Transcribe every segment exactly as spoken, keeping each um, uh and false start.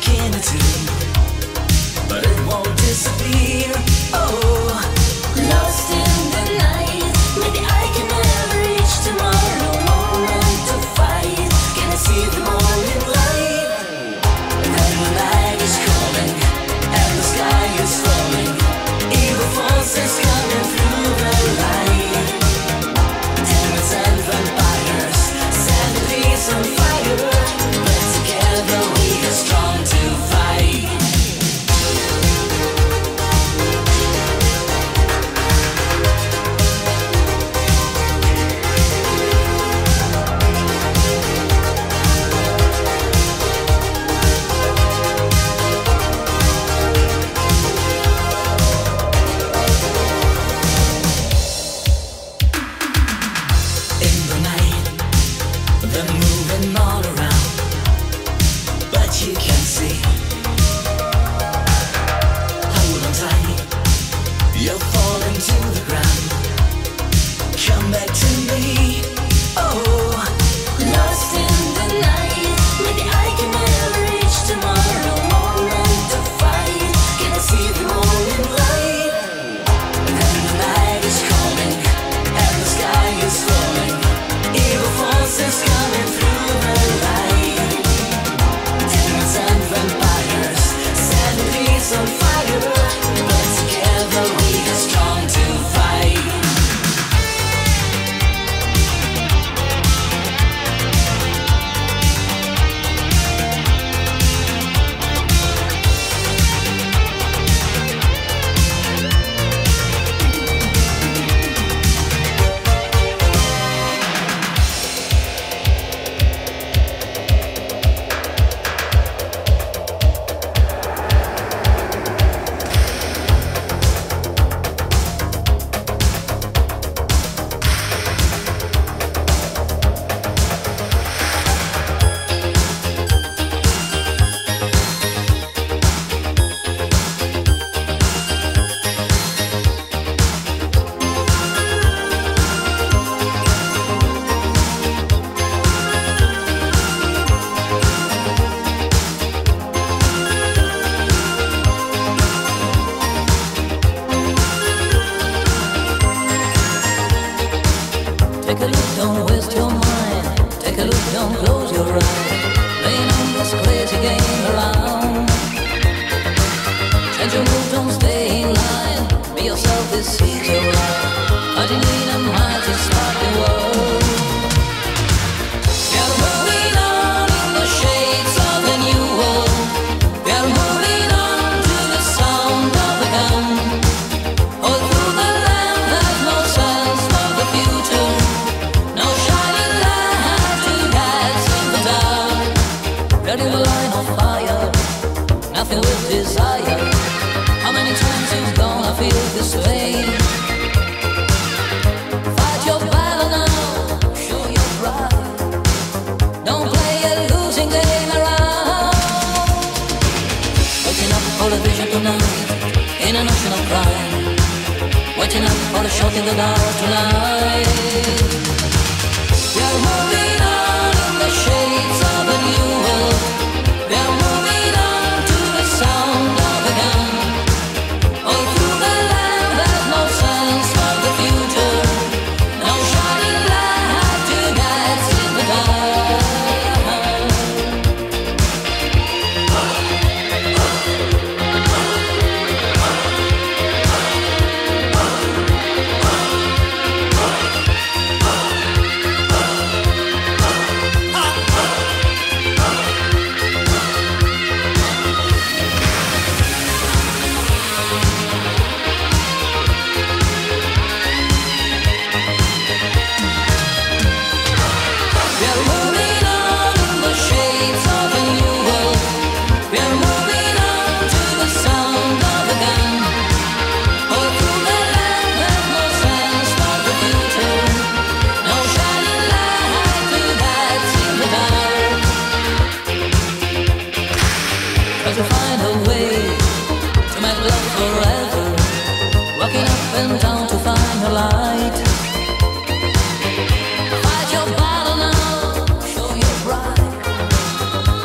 can do, but it won't disappear. Oh, lost in the night, maybe I can never reach tomorrow. No moment to fight, can I see the morning light? And then the night is calling, and the sky is falling, evil forces coming through the light. Demons and vampires, savages on fire, but together we are strong to fight.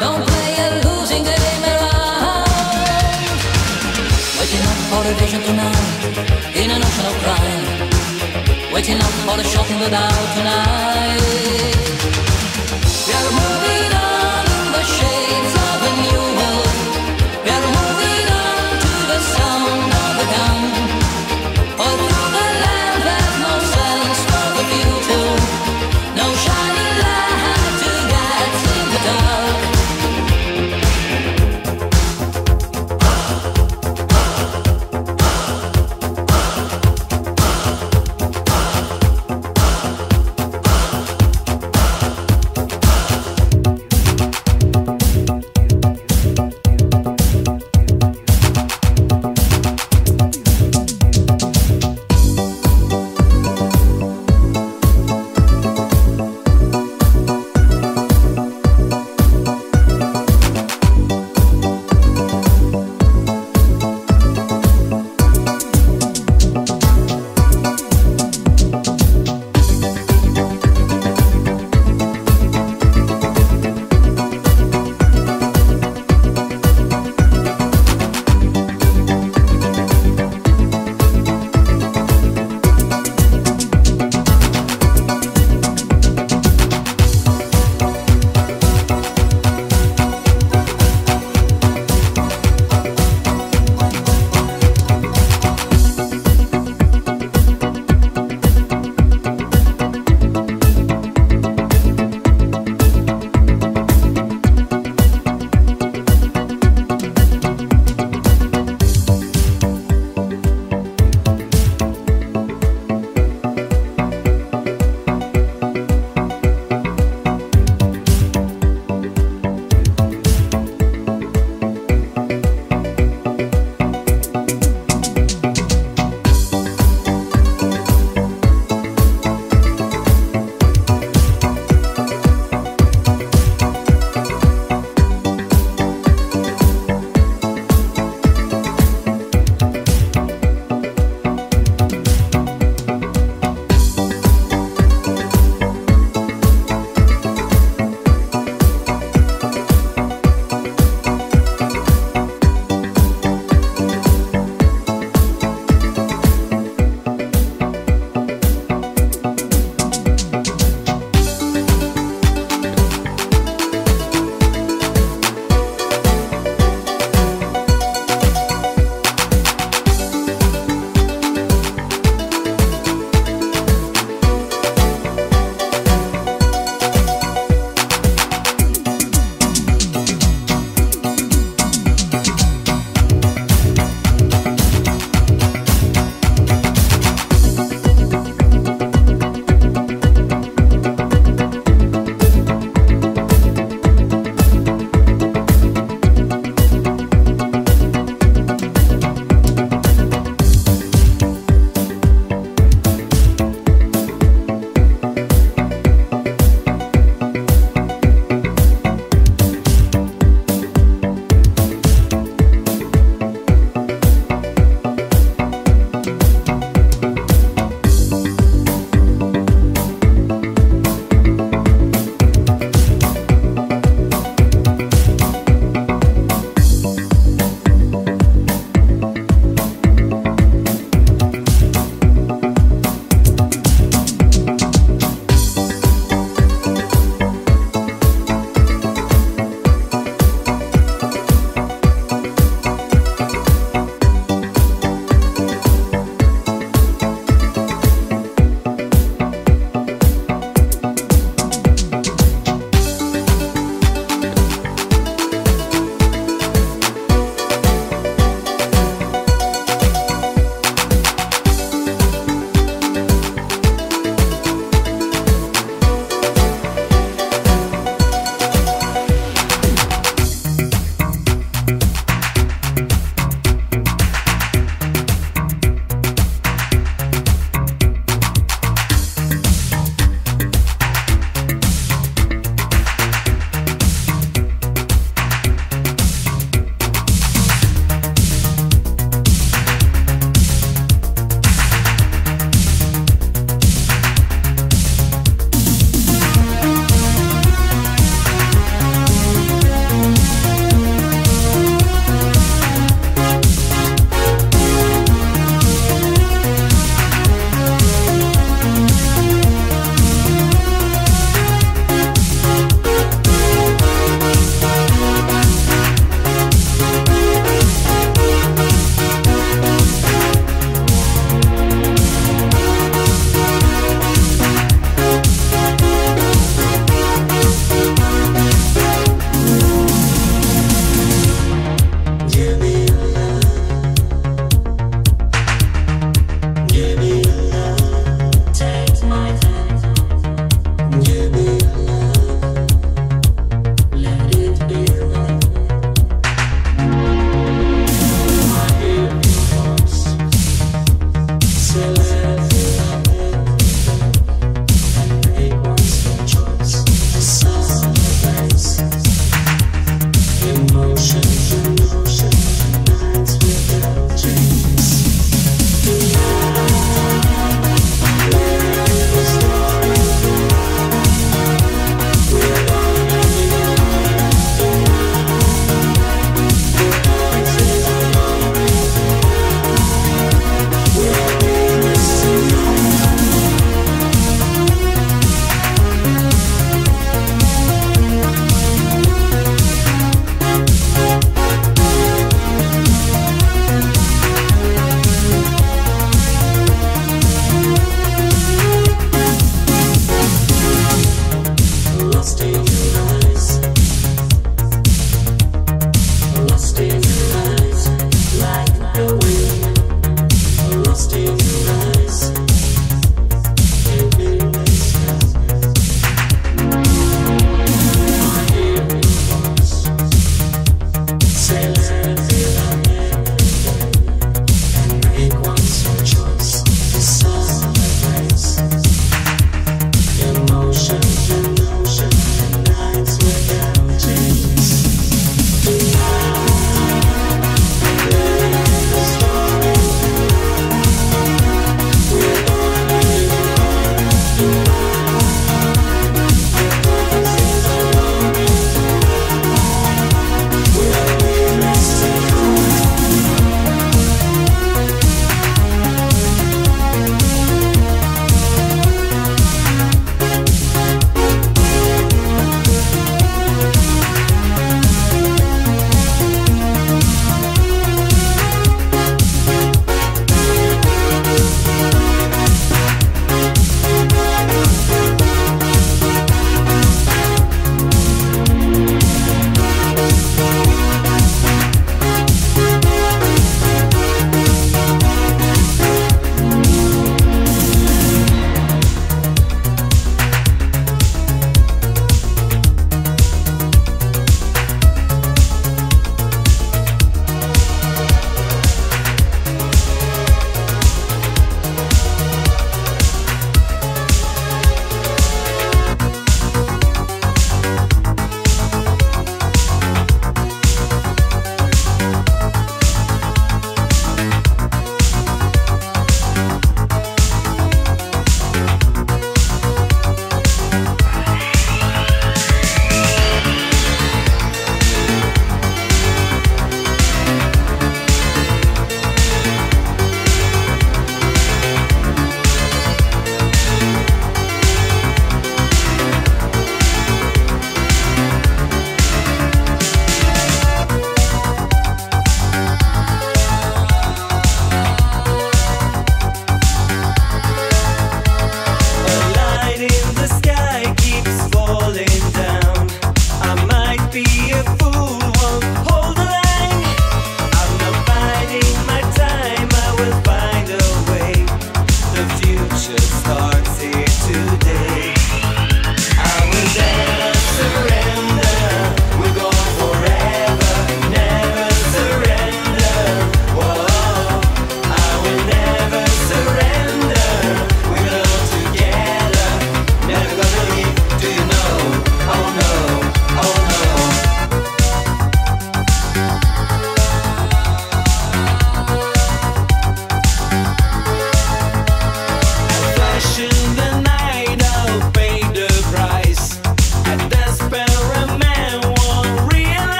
Don't play a losing game. waiting up for the shot in the dark tonight. We are moving on in the shades of a new world. We are moving on to the sound of the gun. All through the land there's no sense for the future, no shining light to guide in the dark.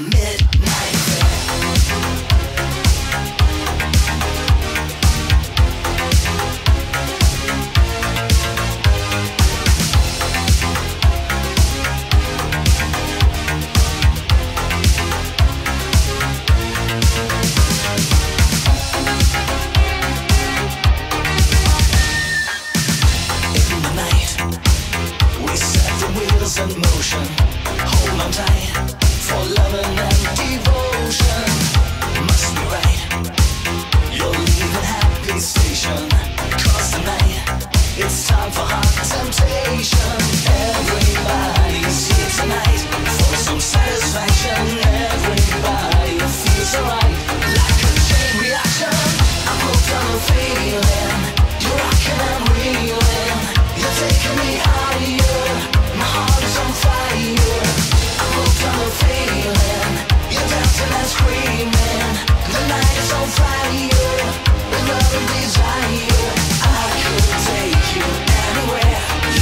I could take you anywhere.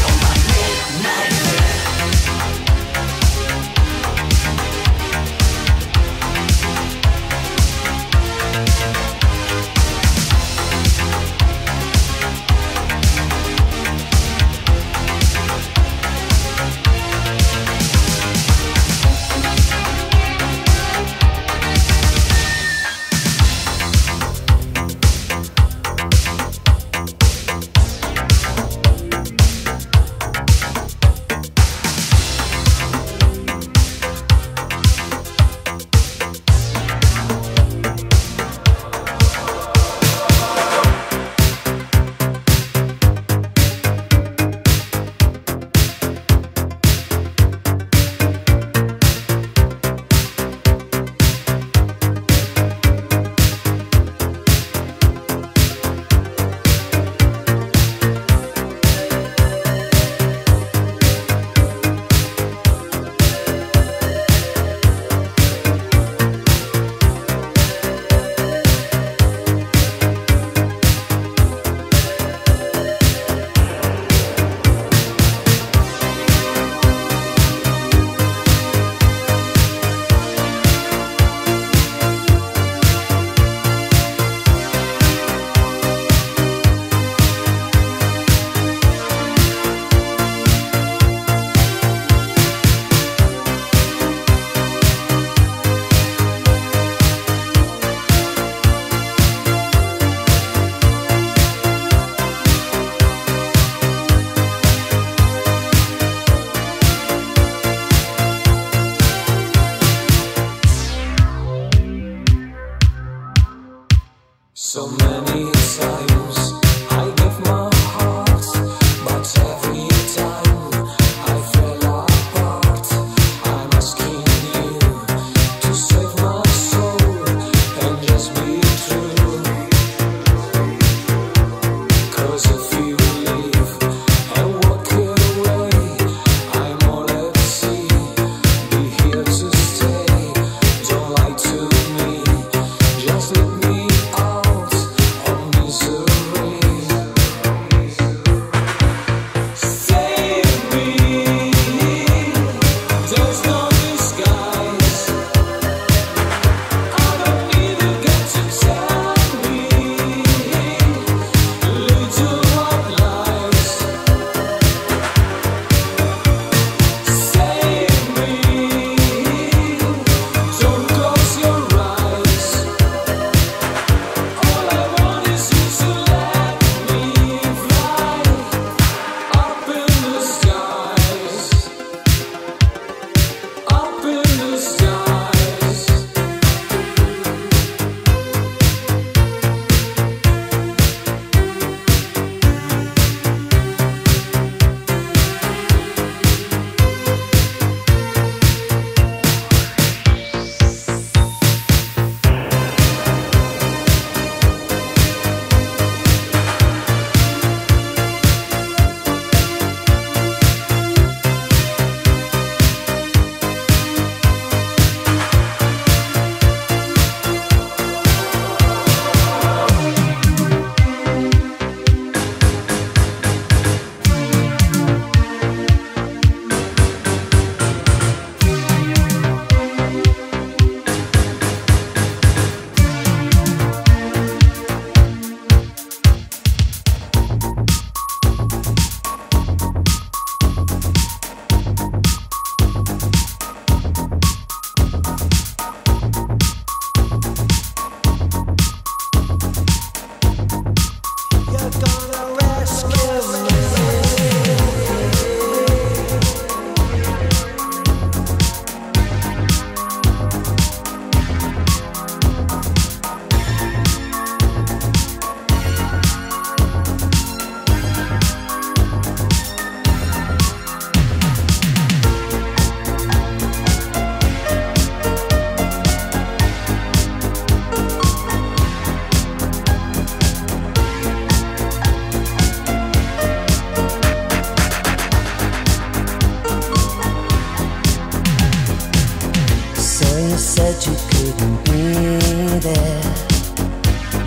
even be there.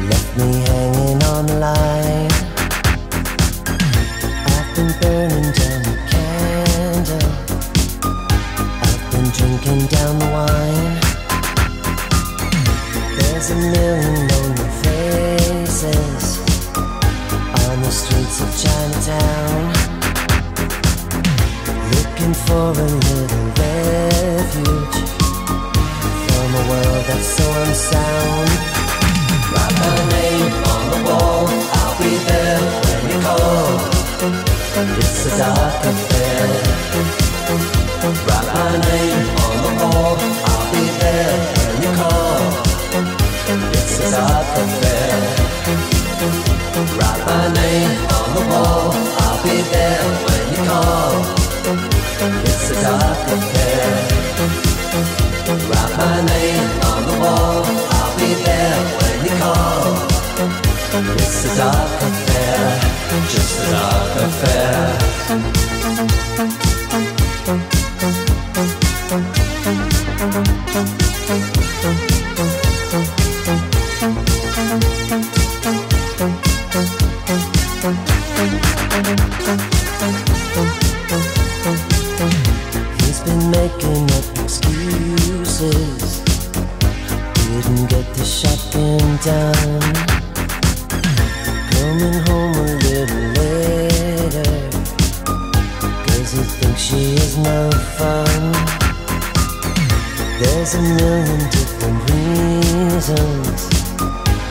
Left me hanging on the line. I've been burning down the candle. I've been drinking down the wine. There's a million lonely faces on the streets of Chinatown, looking for a little refuge from a world that's so unsound. Write my name on the wall, I'll be there when you call. It's a dark affair. Write my name on the wall, I'll be there when you call. It's a dark affair. Write my name on the wall, I'll be there when you call. It's a dark affair. Write my name on the wall, I'll be there when you call. It's a dark affair, just a dark affair. He's been making up excuses, didn't get the shopping done. Coming home a little later, cause he thinks she is no fun. There's a million different reasons,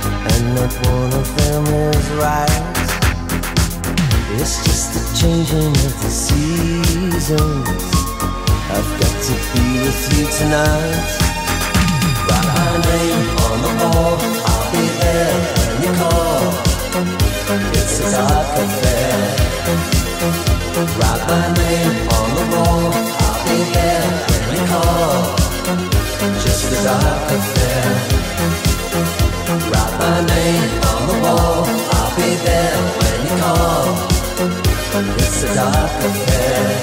and not one of them is right. It's just the changing of the seasons. I've got to be with you tonight. Write my name on the wall, I'll be there when you call. It's a dark affair. Write my name on the wall, I'll be there when you call. Just a dark affair. Write my name on the wall, I'll be there when you call. It's a dark affair.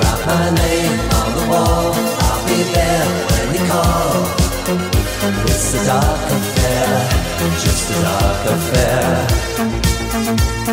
Write my name on the wall, I'll be there. It's a dark affair, just a dark affair. Oh,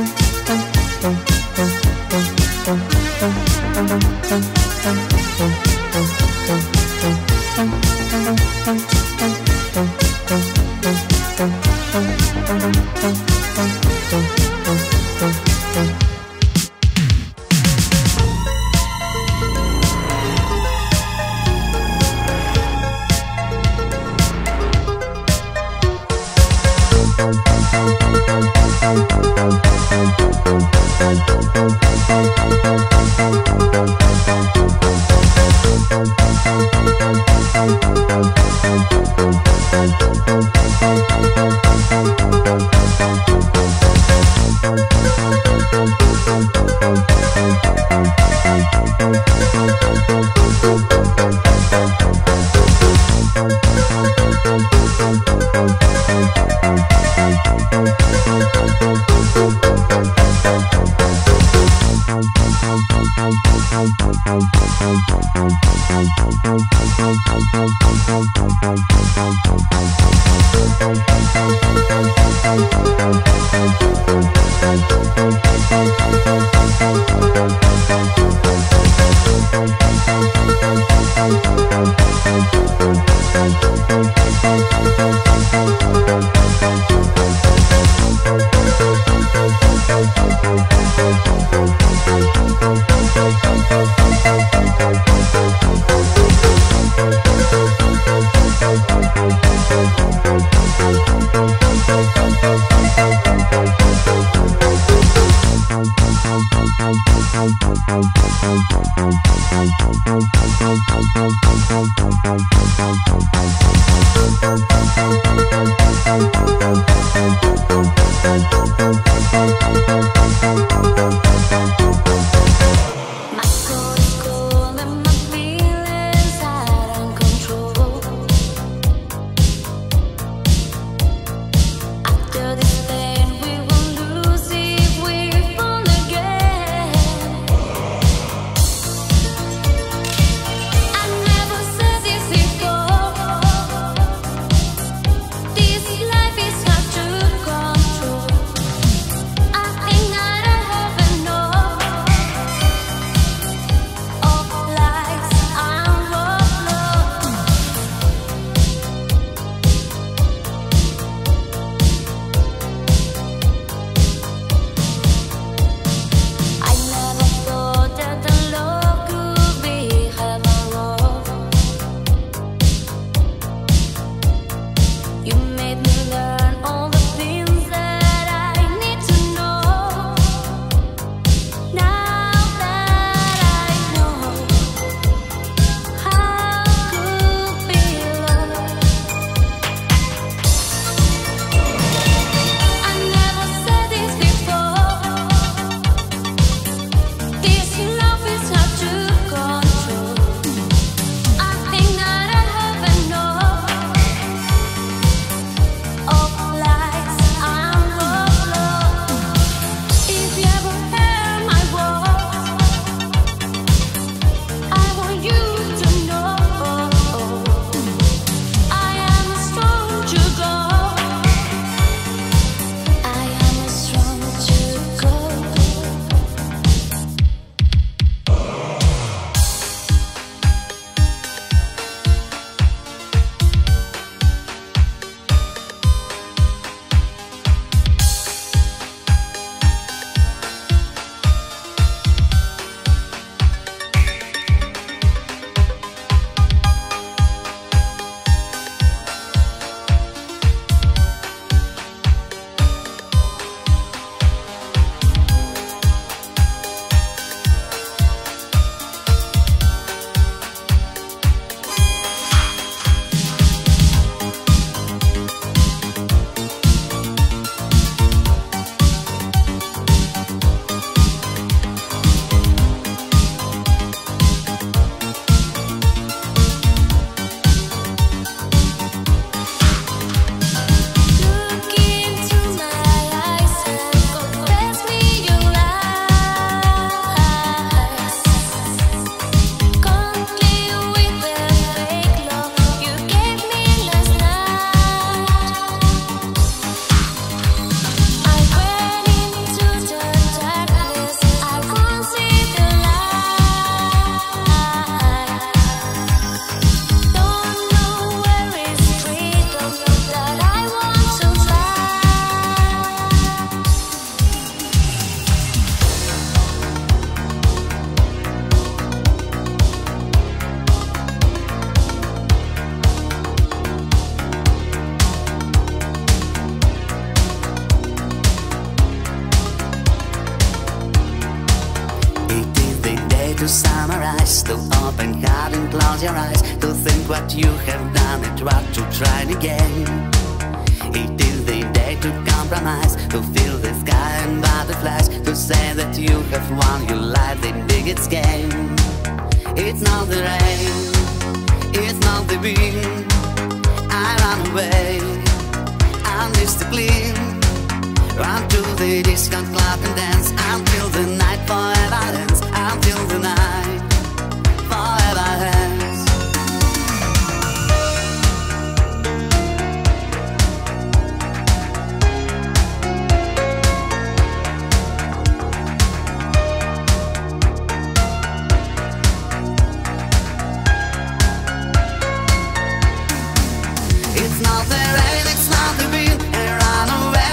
to summarize, to open heart and close your eyes, to think what you have done and what to try again. It is the day to compromise, to feel the sky and butterflies, to say that you have won your life in biggest game. It's not the rain, it's not the wind. I run away, I'm disciplined. Run to the disco club and dance until the night forever ends, until the night forever ends. It's not the rain, it's not the wind, and run away.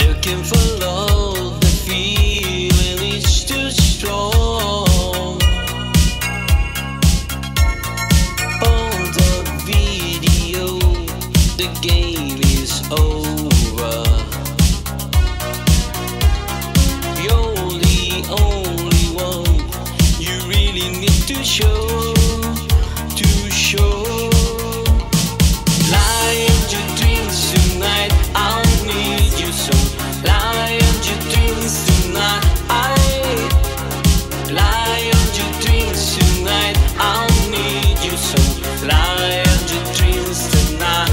Looking for love, the feeling is too strong. Oh, the video, the game is over. You're the only one you really need to show, to show. Live your dreams tonight, I'll need you so. Lion, your dreams tonight. Lion, your dreams tonight. I'll need you so. Lion, your dreams tonight.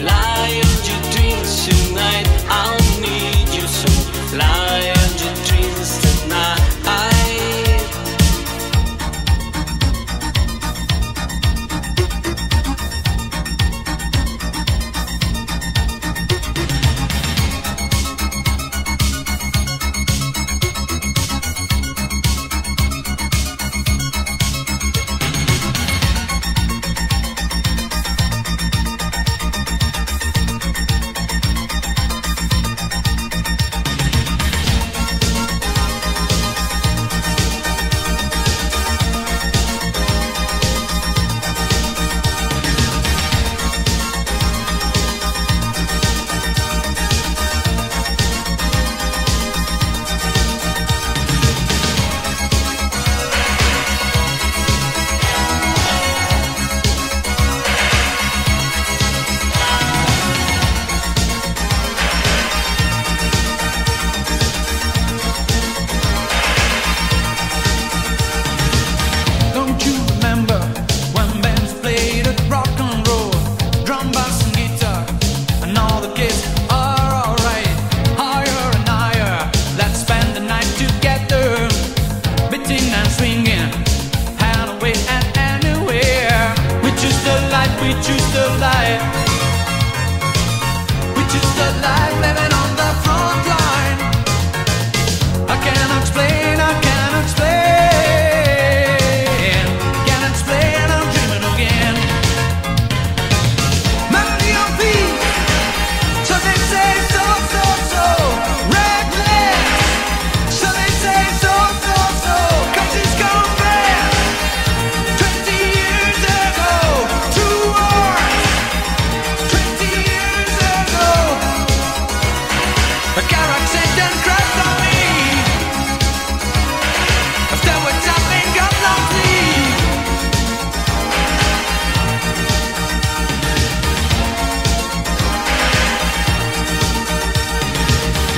Lion, your dreams tonight, I'll need you so. Lion, your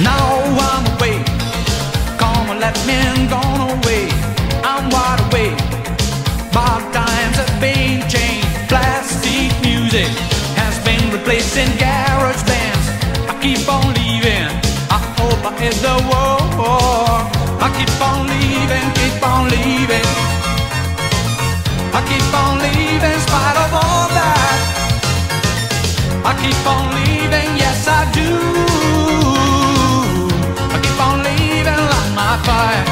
Now I'm awake. Come on, let me gone away. I'm wide awake. My times have been changed. Plastic music has been replacing garage bands. I keep on leaving. I hope I hit the wall. I keep on leaving, keep on leaving. I keep on leaving in spite of all that. I keep on leaving, yes I do. Fire.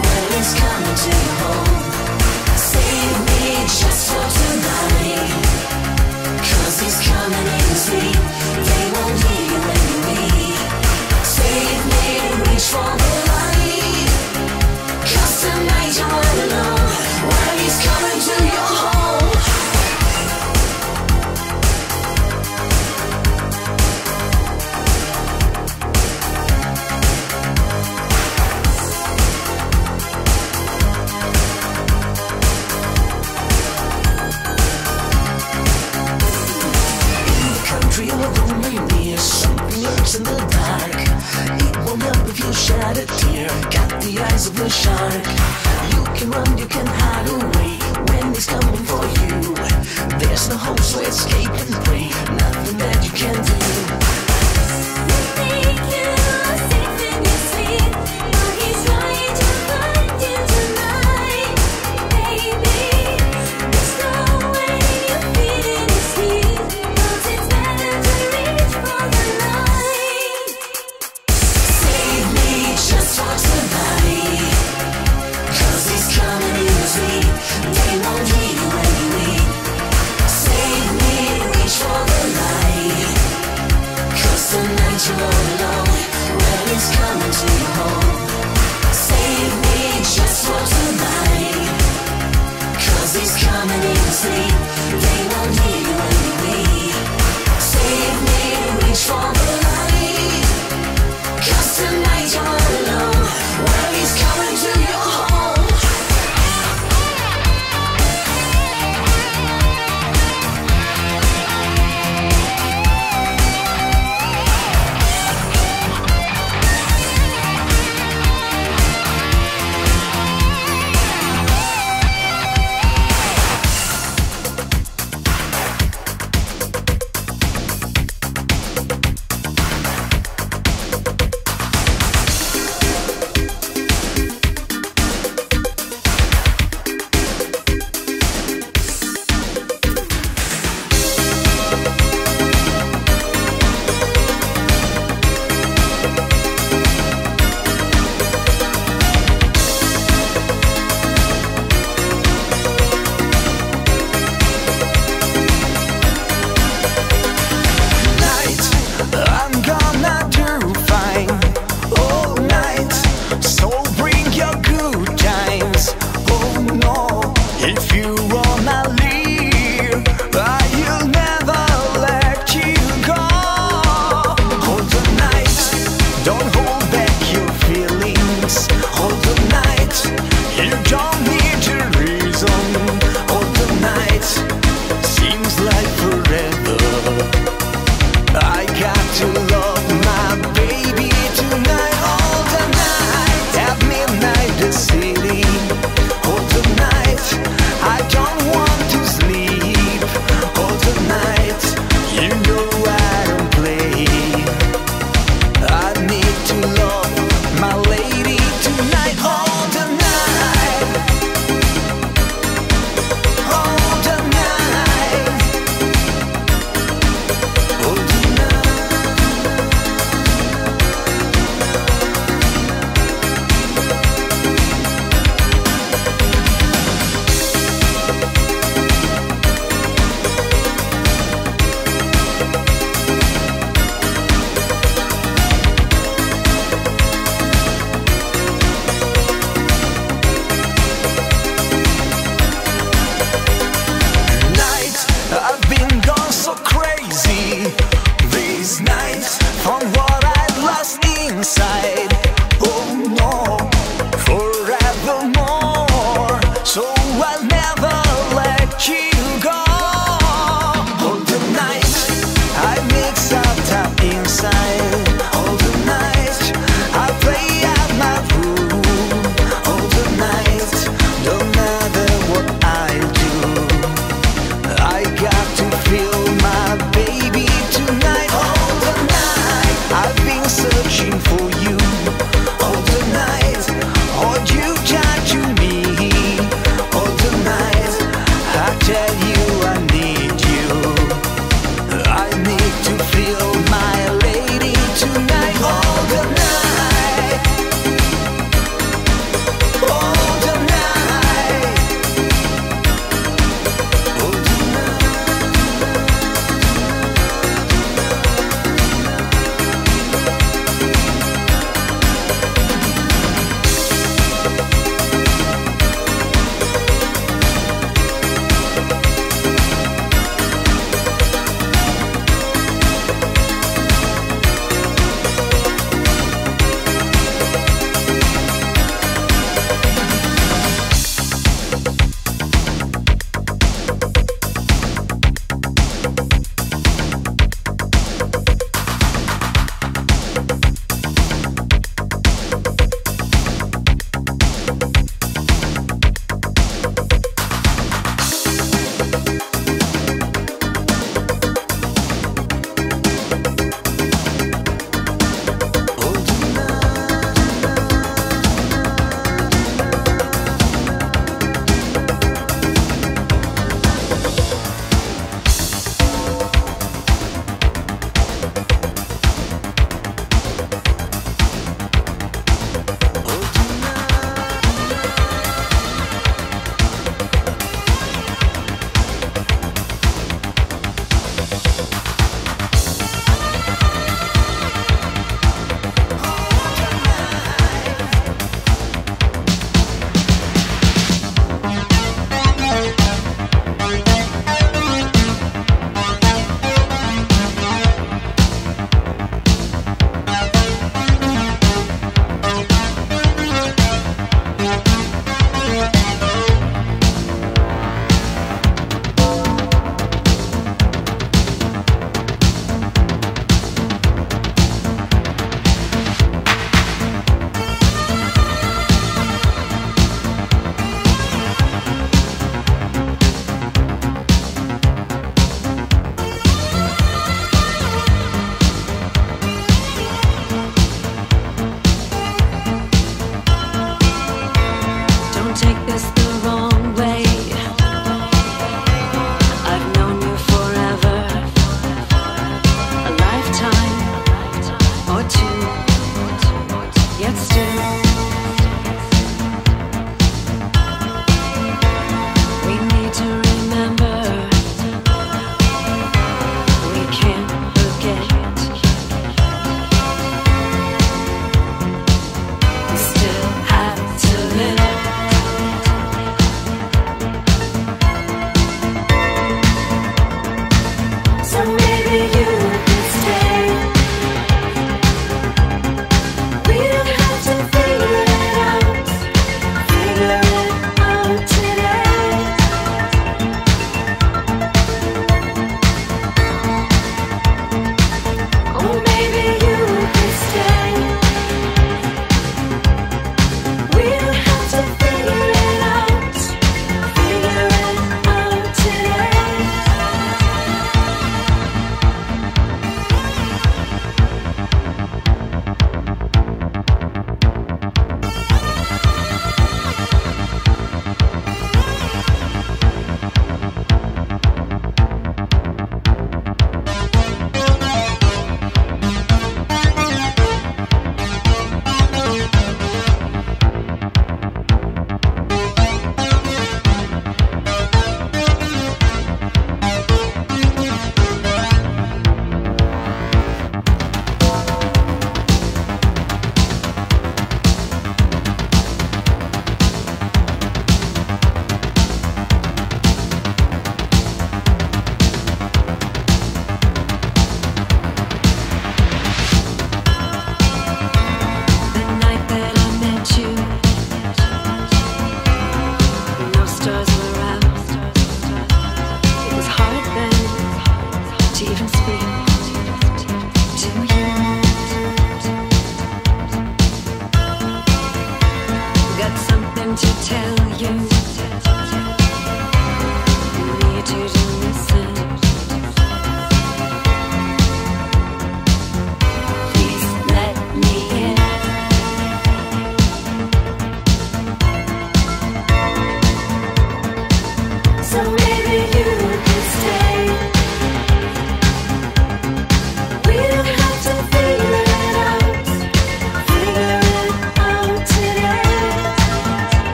Well, it's coming to home. Save me just for tonight. eyes of the shark. You can run, you can hide away. When he's coming for you, there's no hope, so escape and pray. Nothing that you can do.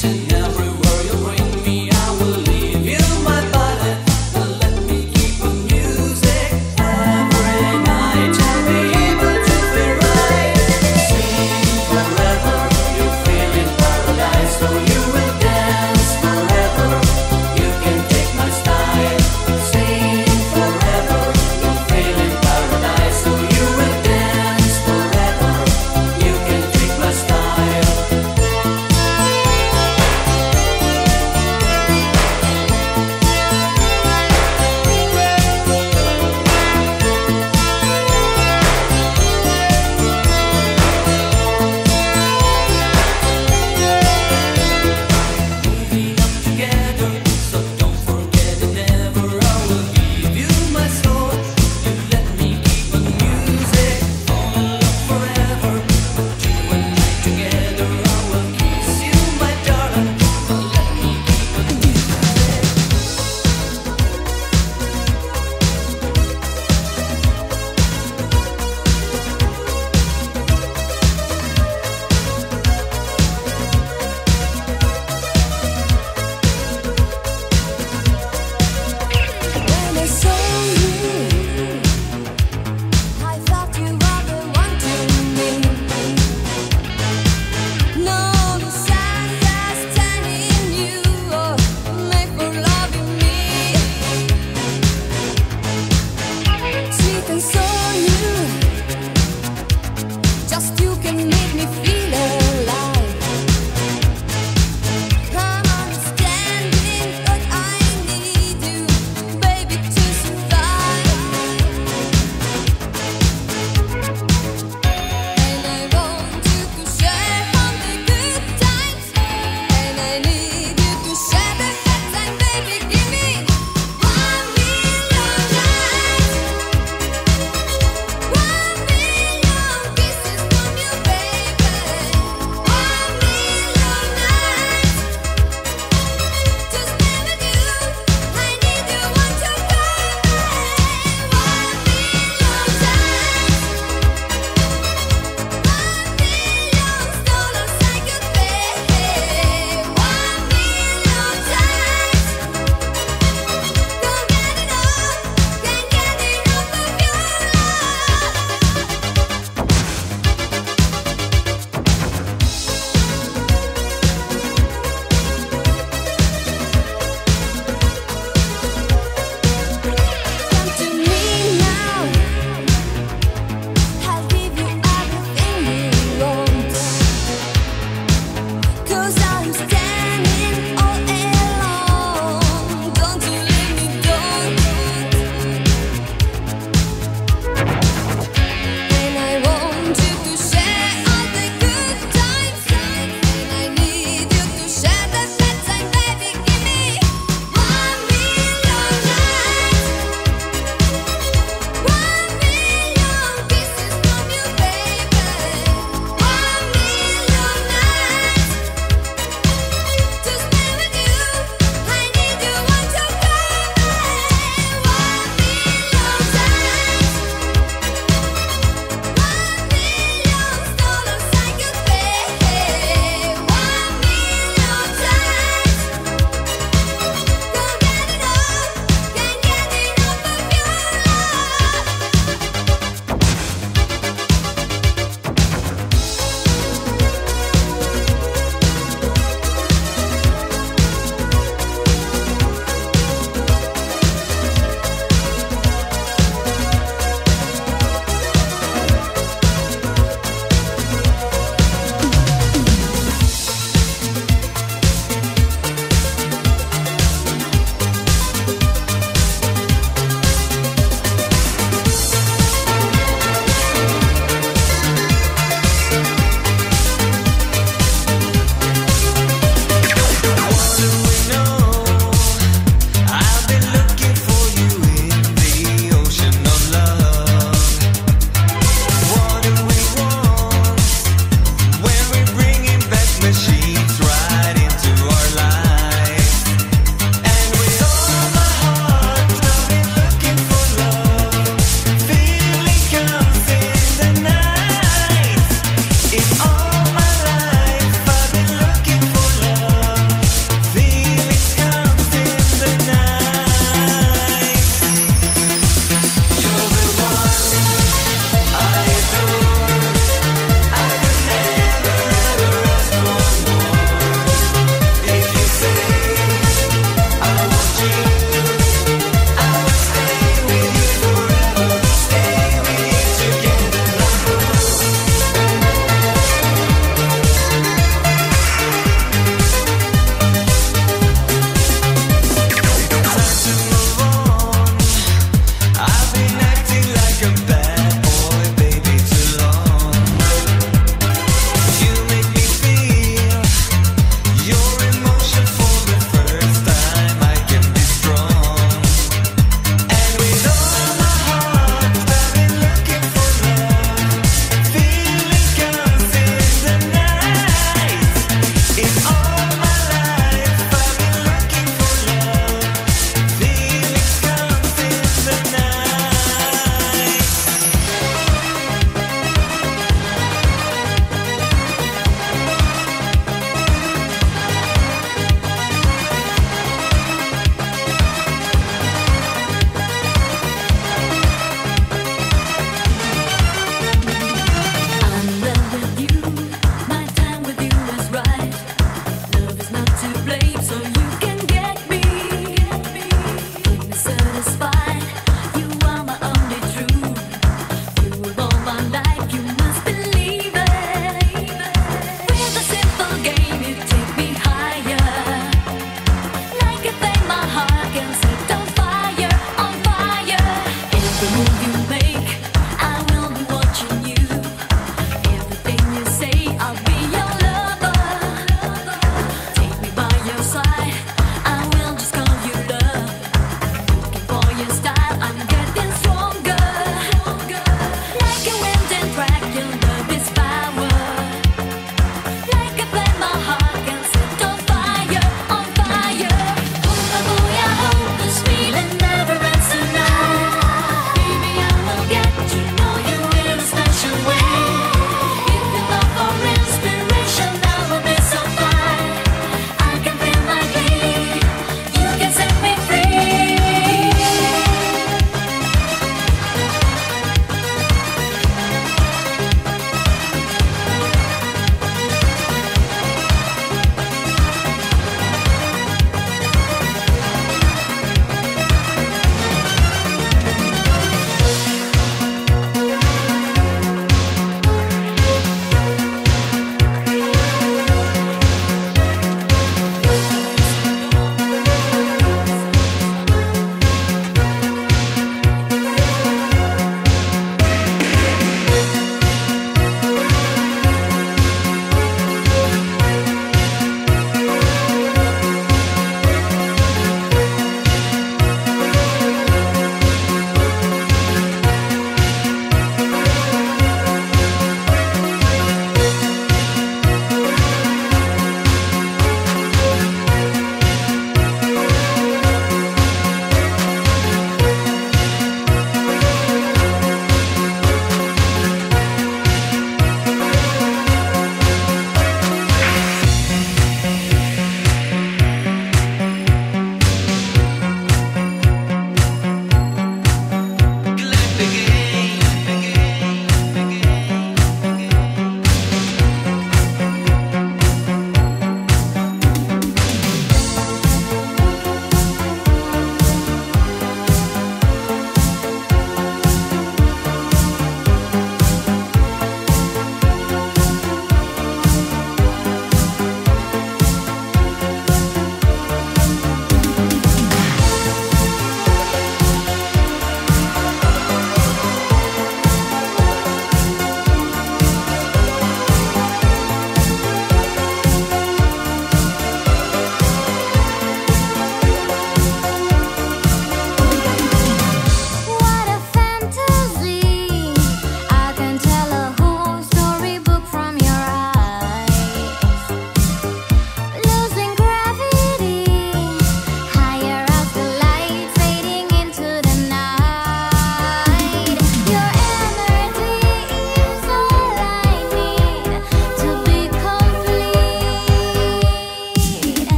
To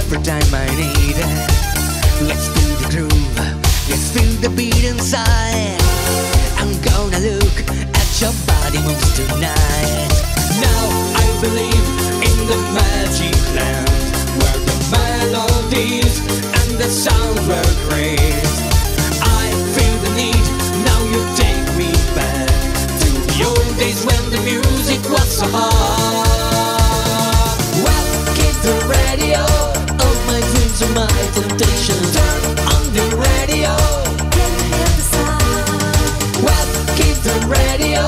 every time I need it. Let's feel the groove, let's feel the beat inside. I'm gonna look at your body moves tonight. Now I believe in the magic land, where the melodies and the sound were great. I feel the need, now you take me back to the old days when the music was so hard. My temptation, turn on the radio. Can you hear the sound? What keeps the radio?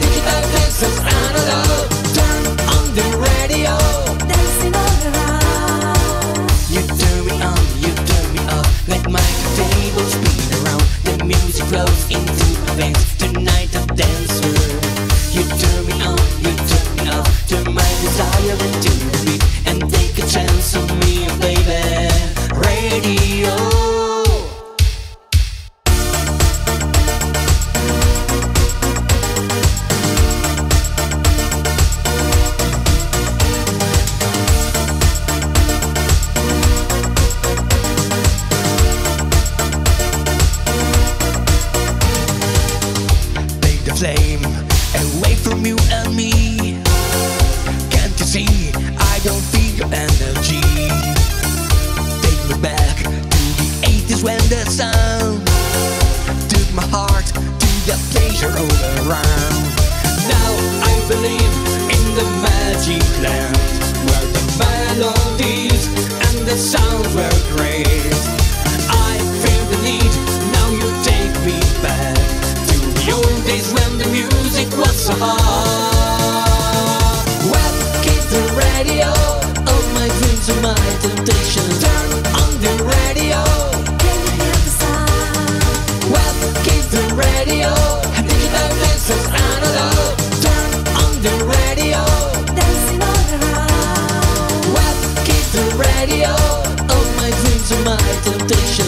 Digital versus analog. Turn on the radio. Dancing all around. You turn me on, you turn me off. Let my table spin around. The music flows into my veins. Tonight I dance with you. Turn me on, you turn me off. Turn my desire into the beat and take a chance on me, baby. Radio. Temptation.